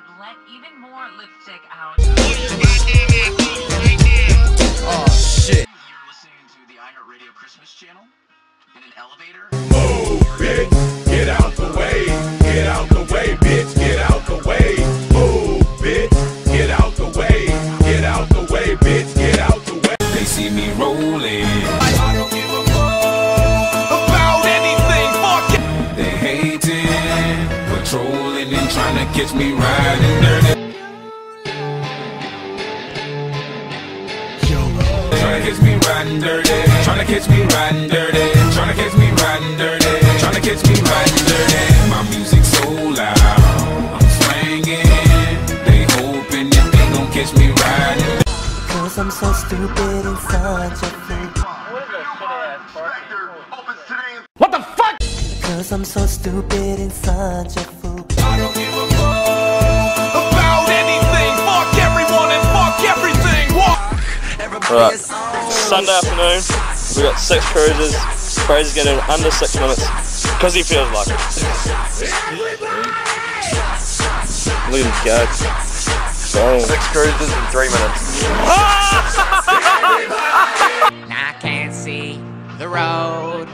could let even more lipstick out. Oh shit. You're listening to the iHeartRadio Christmas channel in an elevator. Oh, bitch, get out the way. Get out the way, bitch, get out the way. Oh, bitch, get out the way. Get out the way, bitch, get out the way. They see me rolling. I don't give a fuck about anything, fuck it. They hating, patrolling and trying to catch me riding dirty. Trying to catch me riding dirty. Trying to catch me riding dirty. Trying to catch me riding dirty. Trying to catch me riding dirty. My music's so loud, I'm swinging. They hoping that they gon' catch me riding. Cause I'm so stupid and such a freak. What the fuck? Cause I'm so stupid and such a fool. I don't give a fuck about anything. Fuck everyone and fuck everything. What? Alright, Sunday afternoon. We got 6 cruises. Cruises getting under 6 minutes. Cause he feels like it. Look at him go. Dang. 6 cruises in 3 minutes. And I can't see the road.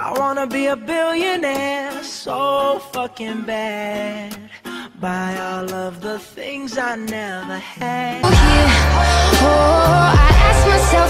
I wanna be a billionaire so fucking bad. Buy all of the things I never had. Oh, I asked myself.